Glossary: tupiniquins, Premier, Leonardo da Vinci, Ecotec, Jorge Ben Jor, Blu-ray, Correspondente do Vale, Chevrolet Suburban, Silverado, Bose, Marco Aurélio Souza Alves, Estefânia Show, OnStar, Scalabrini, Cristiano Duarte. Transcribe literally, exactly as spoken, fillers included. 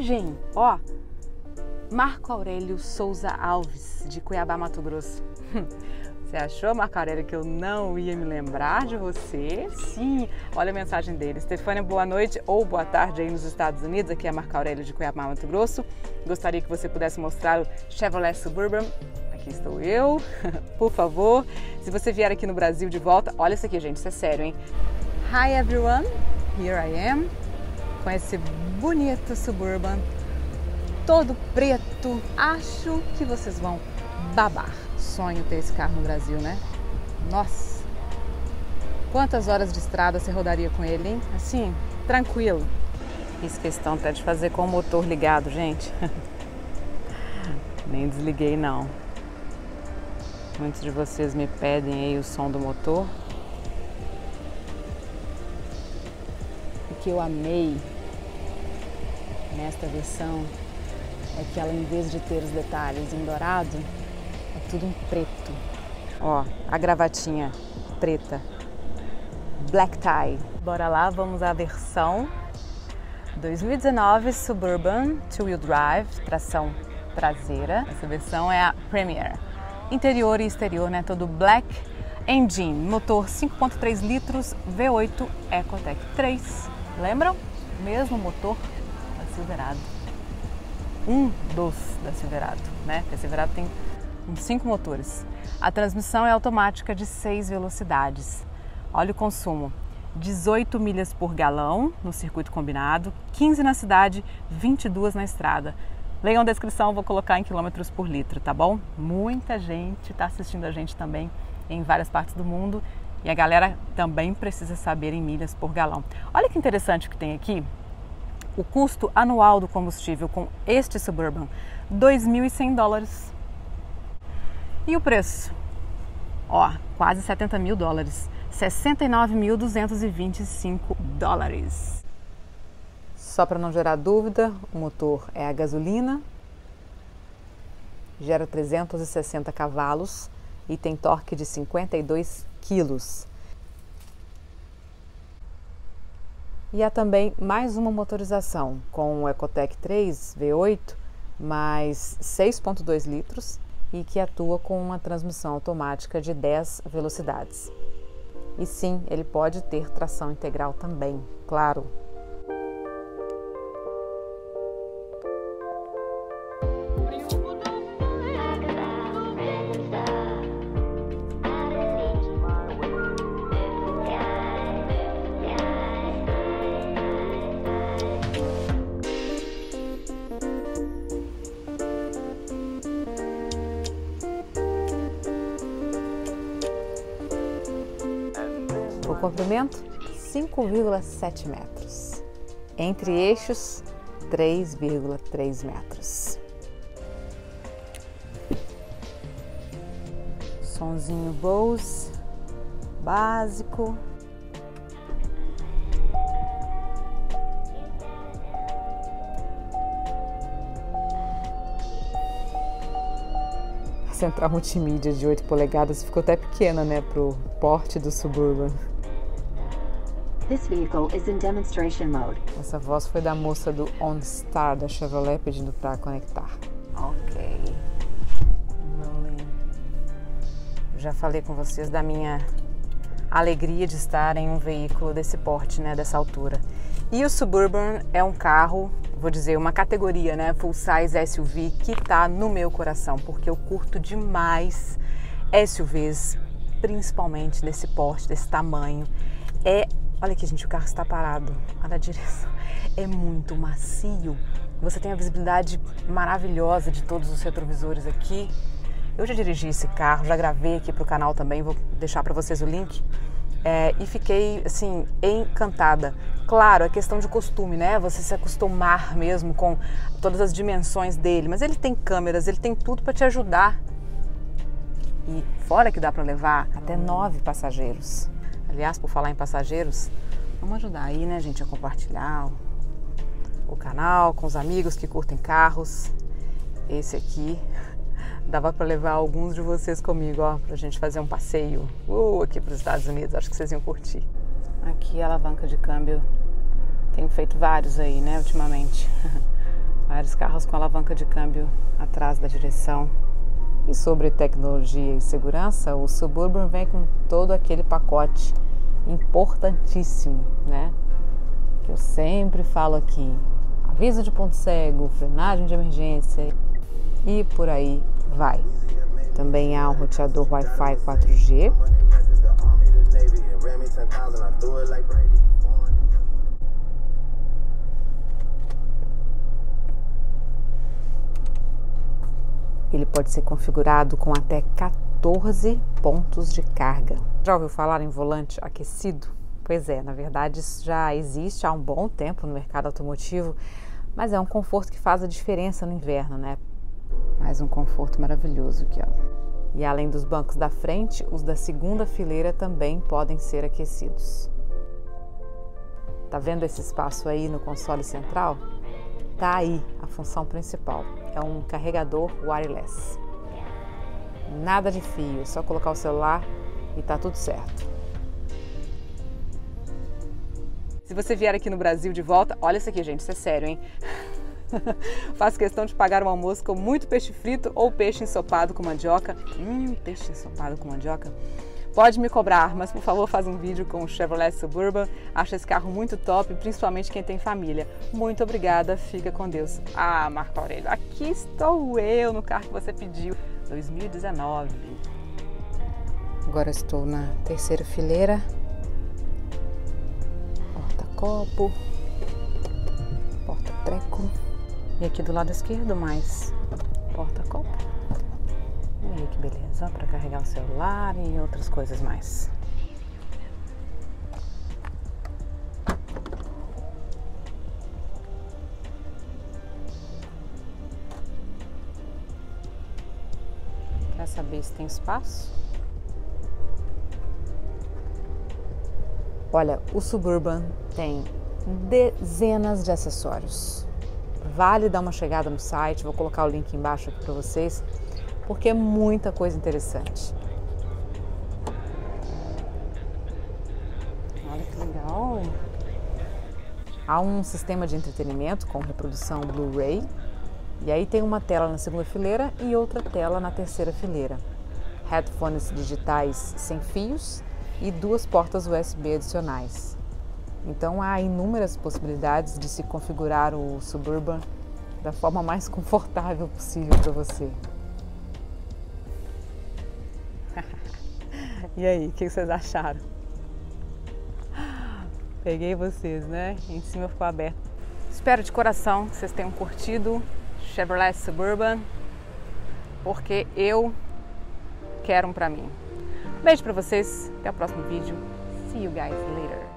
viagem. Ó, Marco Aurélio Souza Alves, de Cuiabá, Mato Grosso. Você achou, Marco Aurélio, que eu não ia me lembrar de você? Sim, olha a mensagem dele. Estefânia, boa noite ou boa tarde aí nos Estados Unidos. Aqui é Marco Aurélio de Cuiabá, Mato Grosso. Gostaria que você pudesse mostrar o Chevrolet Suburban. Aqui estou eu, por favor. Se você vier aqui no Brasil de volta, olha isso aqui, gente, isso é sério, hein? Hi everyone, here I am. Com esse bonito Suburban, todo preto. Acho que vocês vão babar. Sonho ter esse carro no Brasil, né? Nossa! Quantas horas de estrada você rodaria com ele, hein? Assim, tranquilo. Fiz questão até de fazer com o motor ligado, gente. Nem desliguei, não. Muitos de vocês me pedem aí o som do motor. O que eu amei nesta versão é que ela, em vez de ter os detalhes em dourado, é tudo um preto. Ó, a gravatinha preta. Black tie. Bora lá, vamos à versão dois mil e dezenove Suburban two wheel drive, tração traseira. Essa versão é a Premier. Interior e exterior, né? Todo black. Engine, motor cinco ponto três litros, V oito Ecotec três. Lembram? Mesmo motor da Silverado. Um dos da Silverado, né? Porque a Silverado tem uns cinco motores. A transmissão é automática de seis velocidades. Olha o consumo. dezoito milhas por galão no circuito combinado, quinze na cidade, vinte e duas na estrada. Leiam a descrição, vou colocar em quilômetros por litro, tá bom? Muita gente está assistindo a gente também em várias partes do mundo e a galera também precisa saber em milhas por galão. Olha que interessante o que tem aqui. O custo anual do combustível com este Suburban, dois mil e cem dólares. E o preço? Ó, quase setenta mil dólares, sessenta e nove mil duzentos e vinte e cinco dólares. Só para não gerar dúvida, o motor é a gasolina, gera trezentos e sessenta cavalos e tem torque de cinquenta e dois quilos. E há também mais uma motorização com o Ecotec três V oito, mais seis ponto dois litros, e que atua com uma transmissão automática de dez velocidades. E sim, ele pode ter tração integral também, claro. O comprimento, cinco vírgula sete metros. Entre eixos, três vírgula três metros. Sonzinho Bose, básico. A central multimídia de oito polegadas ficou até pequena, né, pro porte do Suburban. This vehicle is in demonstration mode. Essa voz foi da moça do OnStar da Chevrolet pedindo para conectar. Ok. Já falei com vocês da minha alegria de estar em um veículo desse porte, né, dessa altura. E o Suburban é um carro, vou dizer, uma categoria, né, full size S U V que tá no meu coração, porque eu curto demais S U Vs, principalmente desse porte, desse tamanho. É, olha aqui, gente, o carro está parado. Olha a direção. É muito macio. Você tem a visibilidade maravilhosa de todos os retrovisores aqui. Eu já dirigi esse carro, já gravei aqui para o canal também, vou deixar para vocês o link. É, e fiquei, assim, encantada. Claro, é questão de costume, né? Você se acostumar mesmo com todas as dimensões dele. Mas ele tem câmeras, ele tem tudo para te ajudar. E fora que dá para levar até nove passageiros. Aliás, por falar em passageiros, vamos ajudar aí, né, gente, a compartilhar o, o canal com os amigos que curtem carros. Esse aqui dava para levar alguns de vocês comigo, ó, pra gente fazer um passeio uh, aqui para os Estados Unidos. Acho que vocês iam curtir. Aqui a alavanca de câmbio, tenho feito vários aí, né, ultimamente. Vários carros com alavanca de câmbio atrás da direção. E sobre tecnologia e segurança, o Suburban vem com todo aquele pacote importantíssimo, né? Que eu sempre falo aqui. Aviso de ponto cego, frenagem de emergência e por aí vai. Também há um roteador Wi-Fi quatro G. Ele pode ser configurado com até quatorze pontos de carga. Já ouviu falar em volante aquecido? Pois é, na verdade isso já existe há um bom tempo no mercado automotivo, mas é um conforto que faz a diferença no inverno, né? Mais um conforto maravilhoso aqui, ó. E além dos bancos da frente, os da segunda fileira também podem ser aquecidos. Tá vendo esse espaço aí no console central? Tá aí a função principal. É um carregador wireless. Nada de fio, é só colocar o celular e tá tudo certo. Se você vier aqui no Brasil de volta, olha isso aqui, gente, isso é sério, hein? Faço questão de pagar um almoço com muito peixe frito ou peixe ensopado com mandioca. Hum, peixe ensopado com mandioca. Pode me cobrar, mas por favor faz um vídeo com o Chevrolet Suburban. Acho esse carro muito top, principalmente quem tem família. Muito obrigada, fica com Deus. Ah, Marco Aurélio, aqui estou eu no carro que você pediu, dois mil e dezenove. Agora estou na terceira fileira. Porta-copo, porta-treco. E aqui do lado esquerdo mais porta-copo. E aí, que beleza, para carregar o celular e outras coisas mais. Quer saber se tem espaço? Olha, o Suburban tem dezenas de acessórios. Vale dar uma chegada no site, vou colocar o link embaixo aqui para vocês, porque é muita coisa interessante. Olha que legal! Há um sistema de entretenimento com reprodução Blu-ray, e aí tem uma tela na segunda fileira e outra tela na terceira fileira. Headphones digitais sem fios e duas portas U S B adicionais. Então há inúmeras possibilidades de se configurar o Suburban da forma mais confortável possível para você. E aí, o que vocês acharam? Peguei vocês, né? Em cima ficou aberto. Espero de coração que vocês tenham curtido Chevrolet Suburban, porque eu quero um pra mim. Um beijo pra vocês, até o próximo vídeo. See you guys later.